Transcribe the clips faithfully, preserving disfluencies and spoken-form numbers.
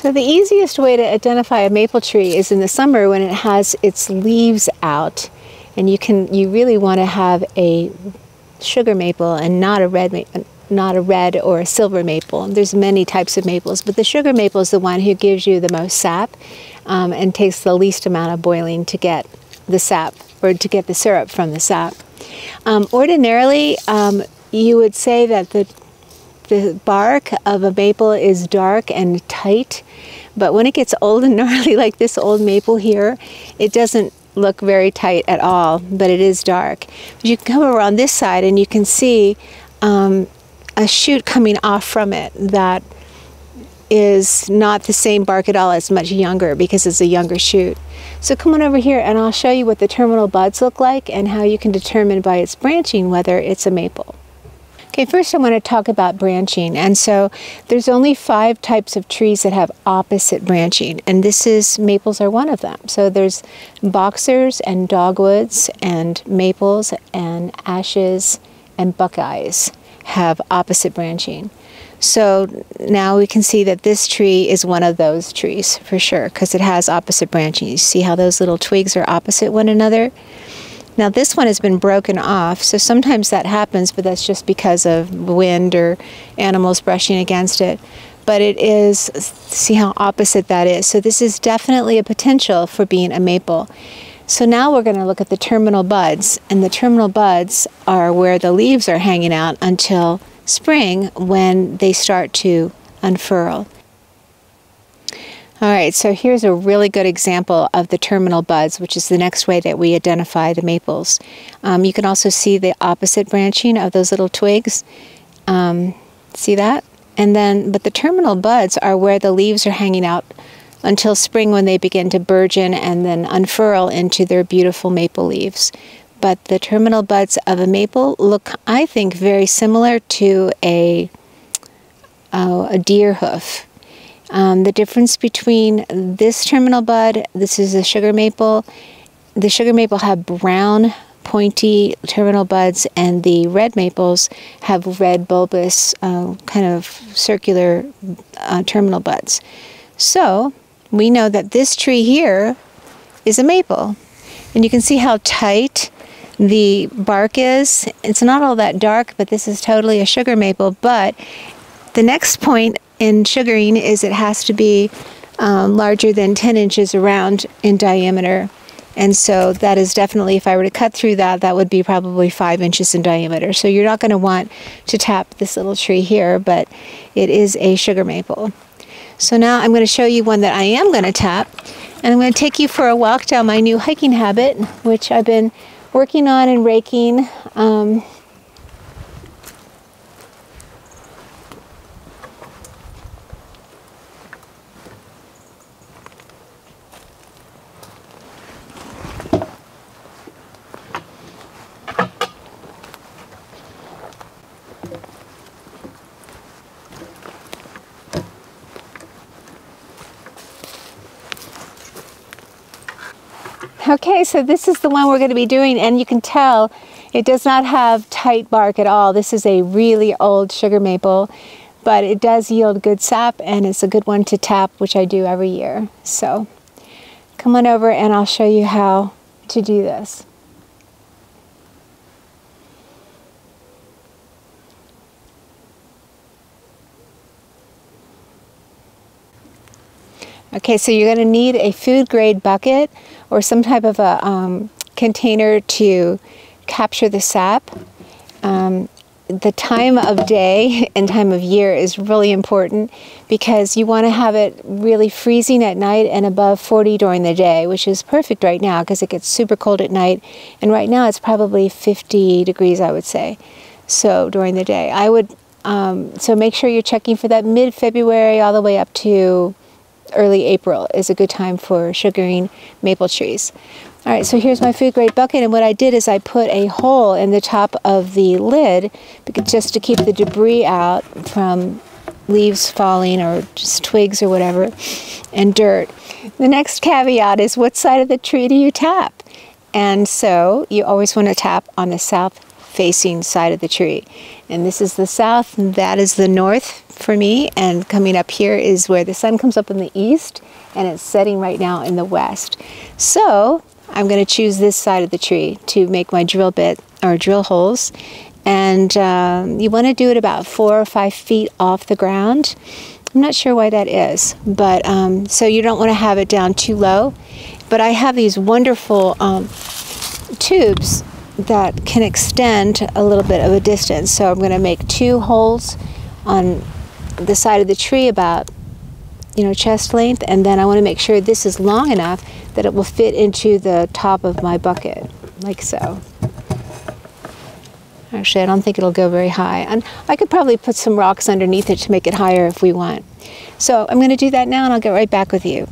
So the easiest way to identify a maple tree is in the summer when it has its leaves out, and you can you really want to have a sugar maple and not a red maple. Not a red or a silver maple. There's many types of maples, but the sugar maple is the one who gives you the most sap um, and takes the least amount of boiling to get the sap or to get the syrup from the sap. Um, ordinarily, um, you would say that the, the bark of a maple is dark and tight, but when it gets old and gnarly like this old maple here, it doesn't look very tight at all, but it is dark. But you can come around this side and you can see um, a shoot coming off from it that is not the same bark at all. It's much younger because it's a younger shoot. So come on over here and I'll show you what the terminal buds look like and how you can determine by its branching whether it's a maple. Okay, first I want to talk about branching, and so there's only five types of trees that have opposite branching, and this is, maples are one of them. So there's boxers and dogwoods and maples and ashes and buckeyes have opposite branching. So now we can see that this tree is one of those trees for sure because it has opposite branching. You see how those little twigs are opposite one another? Now this one has been broken off, so sometimes that happens, but that's just because of wind or animals brushing against it. But it is, see how opposite that is? So this is definitely a potential for being a maple. So now we're going to look at the terminal buds, and the terminal buds are where the leaves are hanging out until spring when they start to unfurl. All right, so here's a really good example of the terminal buds, which is the next way that we identify the maples. Um, you can also see the opposite branching of those little twigs. Um, see that? And then, but the terminal buds are where the leaves are hanging out until spring when they begin to burgeon and then unfurl into their beautiful maple leaves. But the terminal buds of a maple look, I think, very similar to a, oh, a deer hoof. Um, the difference between this terminal bud, this is a sugar maple, the sugar maple have brown pointy terminal buds, and the red maples have red bulbous uh, kind of circular uh, terminal buds. So we know that this tree here is a maple, and you can see how tight the bark is. It's not all that dark, but this is totally a sugar maple. But the next point in sugaring is it has to be um, larger than ten inches around in diameter, and so that is definitely, if I were to cut through that, that would be probably five inches in diameter. So you're not going to want to tap this little tree here, but it is a sugar maple. So now I'm going to show you one that I am going to tap, and I'm going to take you for a walk down my new hiking habit, which I've been working on and raking. Um, Okay, so this is the one we're going to be doing, and you can tell it does not have tight bark at all. This is a really old sugar maple, but it does yield good sap, and it's a good one to tap, which I do every year. So come on over and I'll show you how to do this. Okay, so you're going to need a food-grade bucket or some type of a um, container to capture the sap. Um, the time of day and time of year is really important because you want to have it really freezing at night and above forty during the day, which is perfect right now because it gets super cold at night. And right now it's probably fifty degrees, I would say, so during the day. I would um, so make sure you're checking for that mid-February all the way up to early April is a good time for sugaring maple trees. All right, so here's my food grade bucket, and what I did is I put a hole in the top of the lid just to keep the debris out from leaves falling or just twigs or whatever and dirt. The next caveat is, what side of the tree do you tap? And so you always want to tap on the south facing side of the tree, and this is the south and that is the north for me, and coming up here is where the sun comes up in the east and it's setting right now in the west. So I'm going to choose this side of the tree to make my drill bit or drill holes, and um, you want to do it about four or five feet off the ground. I'm not sure why that is, but um, so you don't want to have it down too low. But I have these wonderful um, tubes that can extend a little bit of a distance, so I'm going to make two holes on the side of the tree about, you know, chest length, and then I want to make sure this is long enough that it will fit into the top of my bucket, like so. Actually, I don't think it'll go very high, and I could probably put some rocks underneath it to make it higher if we want. So I'm going to do that now, and I'll get right back with you.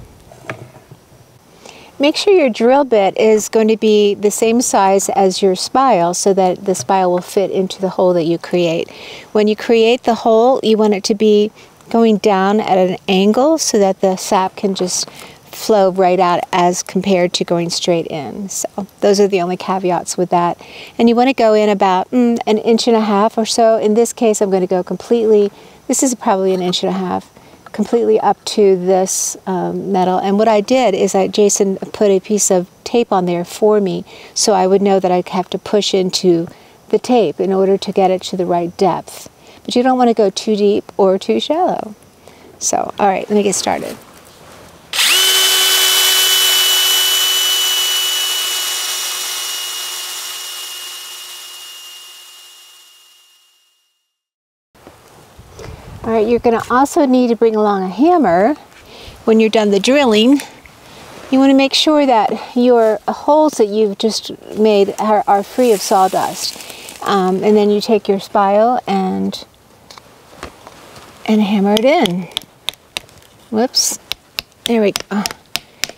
Make sure your drill bit is going to be the same size as your spile so that the spile will fit into the hole that you create. When you create the hole, you want it to be going down at an angle so that the sap can just flow right out as compared to going straight in. So those are the only caveats with that. And you want to go in about mm, an inch and a half or so. In this case, I'm going to go completely, this is probably an inch and a half, completely up to this um, metal. And what I did is I, Jason put a piece of tape on there for me so I would know that I'd have to push into the tape in order to get it to the right depth. But you don't want to go too deep or too shallow. So, all right, let me get started. All right, you're going to also need to bring along a hammer when you're done the drilling. You want to make sure that your holes that you've just made are, are free of sawdust. Um, and then you take your spile and, and hammer it in. Whoops. There we go.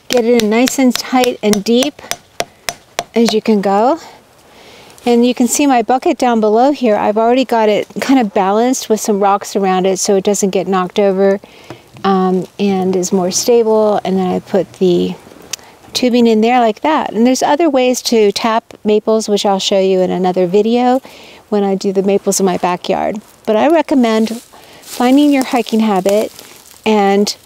Get it in nice and tight and deep as you can go. And you can see my bucket down below here. I've already got it kind of balanced with some rocks around it so it doesn't get knocked over um, and is more stable. And then I put the tubing in there like that. And there's other ways to tap maples, which I'll show you in another video when I do the maples in my backyard. But I recommend finding your hiking habit and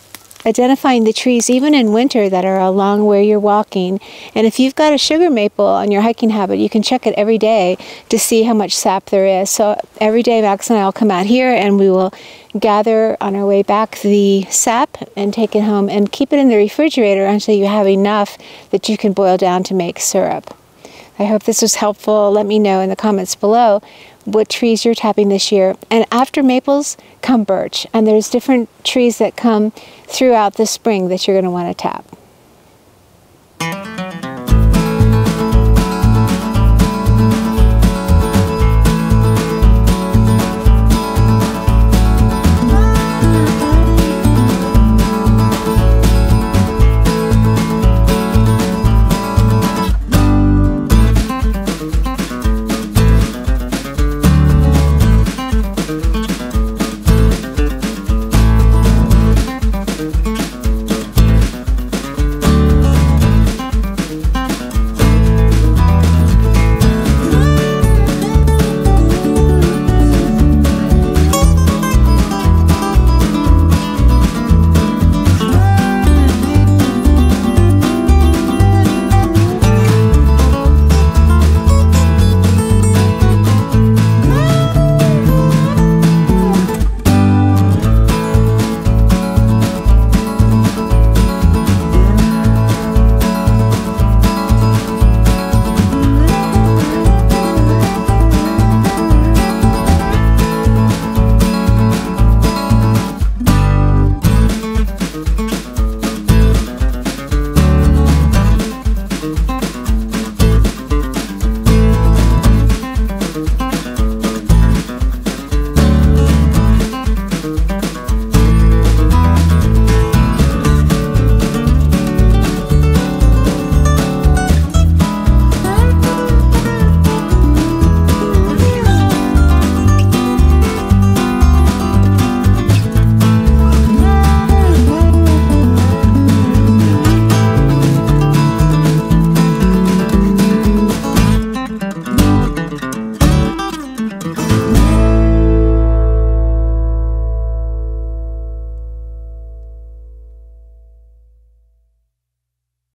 identifying the trees even in winter that are along where you're walking. And if you've got a sugar maple on your hiking habit, you can check it every day to see how much sap there is. So every day Max and I will come out here and we will gather on our way back the sap and take it home and keep it in the refrigerator until you have enough that you can boil down to make syrup. I hope this was helpful. Let me know in the comments below what trees you're tapping this year. And after maples come birch, and there's different trees that come throughout the spring that you're going to want to tap.